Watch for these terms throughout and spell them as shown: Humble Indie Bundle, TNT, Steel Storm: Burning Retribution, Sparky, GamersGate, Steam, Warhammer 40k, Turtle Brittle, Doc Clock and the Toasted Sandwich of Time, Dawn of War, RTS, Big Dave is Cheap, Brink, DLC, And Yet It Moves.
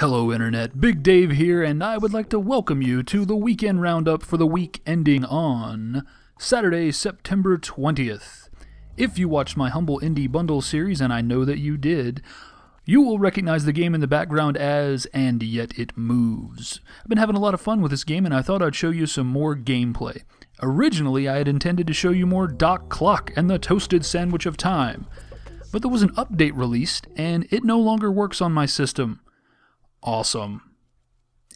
Hello Internet, Big Dave here, and I would like to welcome you to the weekend roundup for the week ending on Saturday, September 20th. If you watched my Humble Indie Bundle series, and I know that you did, you will recognize the game in the background as And Yet It Moves. I've been having a lot of fun with this game, and I thought I'd show you some more gameplay. Originally, I had intended to show you more Doc Clock and the Toasted Sandwich of Time, but there was an update released, and it no longer works on my system. Awesome.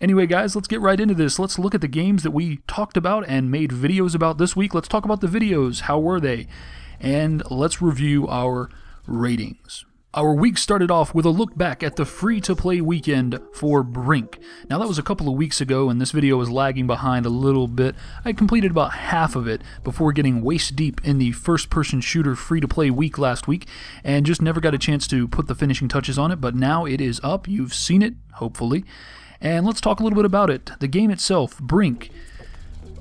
Anyway guys, let's get right into this. Let's look at the games that we talked about and made videos about this week. Let's talk about the videos. How were they? And let's review our ratings. Our week started off with a look back at the free-to-play weekend for Brink. Now that was a couple of weeks ago and this video was lagging behind a little bit. I completed about half of it before getting waist deep in the first-person shooter free-to-play week last week and just never got a chance to put the finishing touches on it, but now it is up. You've seen it, hopefully. And let's talk a little bit about it. The game itself, Brink.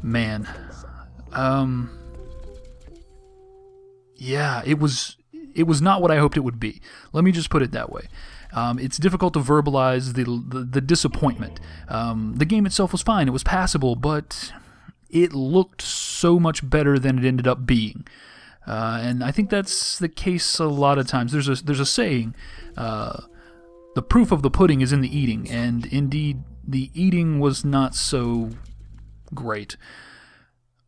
Man. Yeah, it was not what I hoped it would be. Let me just put it that way. It's difficult to verbalize the disappointment. The game itself was fine. It was passable, but it looked so much better than it ended up being. And I think that's the case a lot of times. There's a saying, the proof of the pudding is in the eating, and indeed the eating was not so great.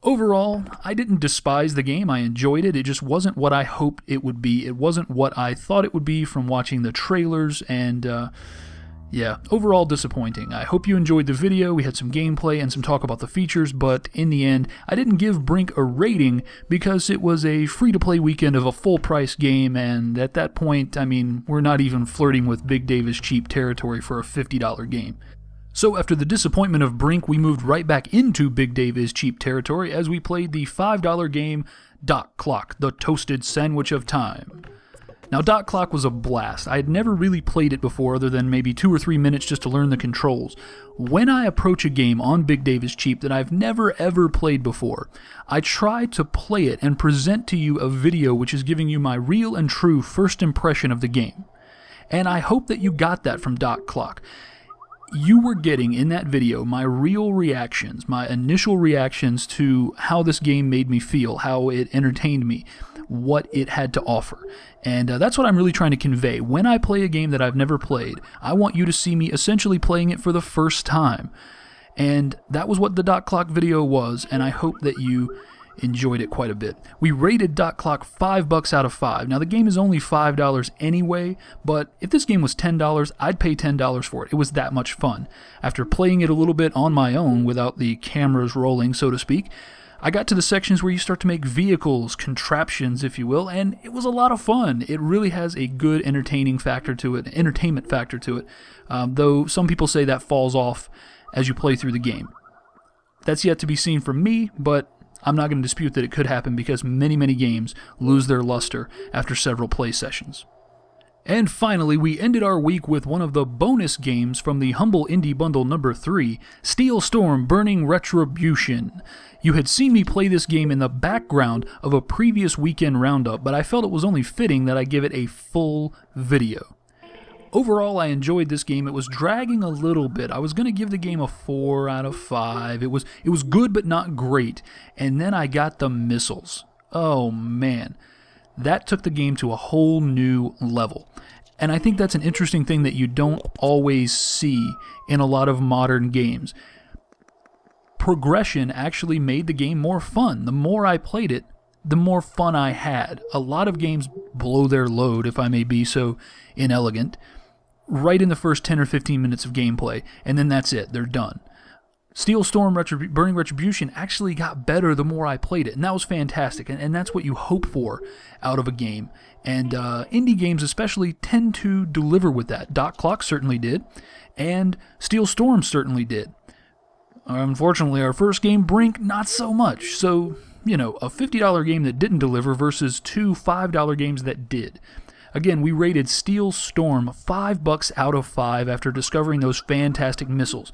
Overall, I didn't despise the game. I enjoyed it. It just wasn't what I hoped it would be. It wasn't what I thought it would be from watching the trailers, and yeah, overall disappointing. I hope you enjoyed the video. We had some gameplay and some talk about the features, but in the end, I didn't give Brink a rating because it was a free-to-play weekend of a full-price game, and at that point, I mean, we're not even flirting with Big Dave is Cheap territory for a $50 game. So after the disappointment of Brink, we moved right back into Big Dave is Cheap territory as we played the $5 game Doc Clock, the Toasted Sandwich of Time. Now Doc Clock was a blast. I had never really played it before other than maybe 2 or 3 minutes just to learn the controls. When I approach a game on Big Dave is Cheap that I've never ever played before, I try to play it and present to you a video which is giving you my real and true first impression of the game. And I hope that you got that from Doc Clock. You were getting, in that video, my real reactions, my initial reactions to how this game made me feel, how it entertained me, what it had to offer. And that's what I'm really trying to convey. When I play a game that I've never played, I want you to see me essentially playing it for the first time. And that was what the Doc Clock video was, and I hope that you enjoyed it quite a bit. We rated Doc Clock 5 bucks out of 5. Now the game is only $5 anyway, but if this game was $10, I'd pay $10 for it. It was that much fun. After playing it a little bit on my own without the cameras rolling, so to speak, I got to the sections where you start to make vehicles, contraptions, if you will, and it was a lot of fun. It really has a good entertainment factor to it, though some people say that falls off as you play through the game. That's yet to be seen from me, but I'm not going to dispute that it could happen because many, many games lose their luster after several play sessions. And finally, we ended our week with one of the bonus games from the Humble Indie Bundle number 3, Steel Storm: Burning Retribution. You had seen me play this game in the background of a previous weekend roundup, but I felt it was only fitting that I give it a full video. Overall, I enjoyed this game. It was dragging a little bit. I was going to give the game a 4 out of 5. It was good but not great. And then I got the missiles. Oh, man. That took the game to a whole new level. And I think that's an interesting thing that you don't always see in a lot of modern games. Progression actually made the game more fun. The more I played it, the more fun I had. A lot of games blow their load, if I may be so inelegant, right in the first 10 or 15 minutes of gameplay, and then that's it. They're done. Steel Storm Burning Retribution actually got better the more I played it, and that was fantastic, and that's what you hope for out of a game, and indie games especially tend to deliver with that. Doc Clock certainly did, and Steel Storm certainly did. Unfortunately, our first game, Brink, not so much, so, you know, a $50 game that didn't deliver versus two $5 games that did. Again, we rated Steel Storm 5 bucks out of 5 after discovering those fantastic missiles.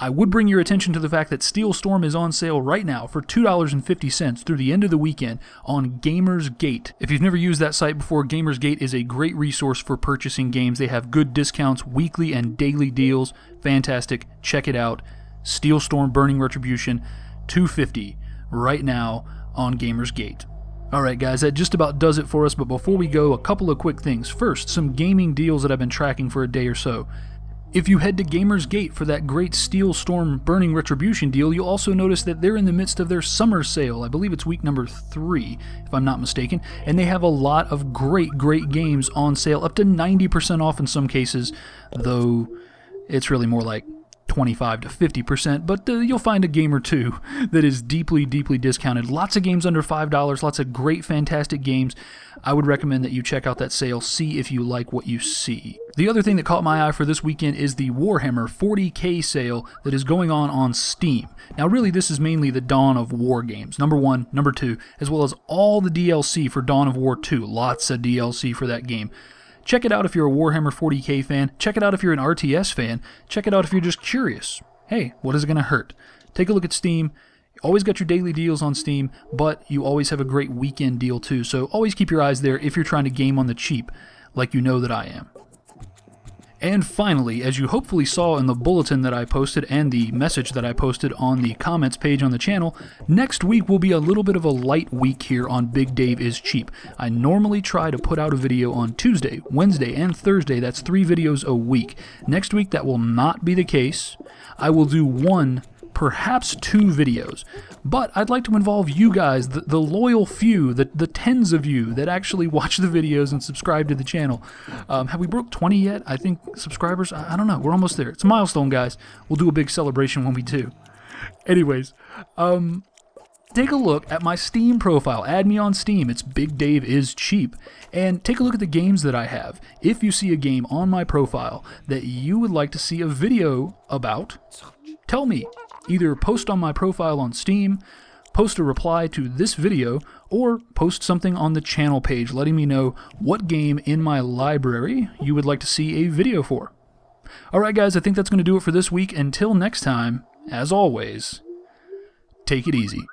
I would bring your attention to the fact that Steel Storm is on sale right now for $2.50 through the end of the weekend on GamersGate. If you've never used that site before, GamersGate is a great resource for purchasing games. They have good discounts, weekly and daily deals. Fantastic. Check it out. Steel Storm Burning Retribution, $2.50 right now on GamersGate. Alright guys, that just about does it for us, but before we go, a couple of quick things. First, some gaming deals that I've been tracking for a day or so. If you head to GamersGate for that great Steel Storm Burning Retribution deal, you'll also notice that they're in the midst of their summer sale. I believe it's week number 3, if I'm not mistaken, and they have a lot of great games on sale, up to 90% off in some cases, though it's really more like 25 to 50%, but you'll find a game or two that is deeply discounted. Lots of games under $5, lots of great, fantastic games. I would recommend that you check out that sale, see if you like what you see. The other thing that caught my eye for this weekend is the Warhammer 40k sale that is going on Steam. Now really this is mainly the Dawn of War games, number 1, number 2, as well as all the DLC for Dawn of War 2. Lots of DLC for that game. Check it out if you're a Warhammer 40k fan. Check it out if you're an RTS fan. Check it out if you're just curious. Hey, what is it going to hurt? Take a look at Steam. You always got your daily deals on Steam, but you always have a great weekend deal too, so always keep your eyes there if you're trying to game on the cheap, like you know that I am. And finally, as you hopefully saw in the bulletin that I posted and the message that I posted on the comments page on the channel, next week will be a little bit of a light week here on Big Dave is Cheap. I normally try to put out a video on Tuesday, Wednesday, and Thursday. That's 3 videos a week. Next week, that will not be the case. I will do 1, perhaps 2 videos, but I'd like to involve you guys, the loyal few, the tens of you that actually watch the videos and subscribe to the channel. Have we broke 20 yet? I think subscribers, I don't know, we're almost there. It's a milestone, guys. We'll do a big celebration when we do. Anyways, take a look at my Steam profile. Add me on Steam. It's Big Dave is Cheap. And take a look at the games that I have. If you see a game on my profile that you would like to see a video about, tell me. Either post on my profile on Steam, post a reply to this video, or post something on the channel page letting me know what game in my library you would like to see a video for. Alright guys, I think that's going to do it for this week. Until next time, as always, take it easy.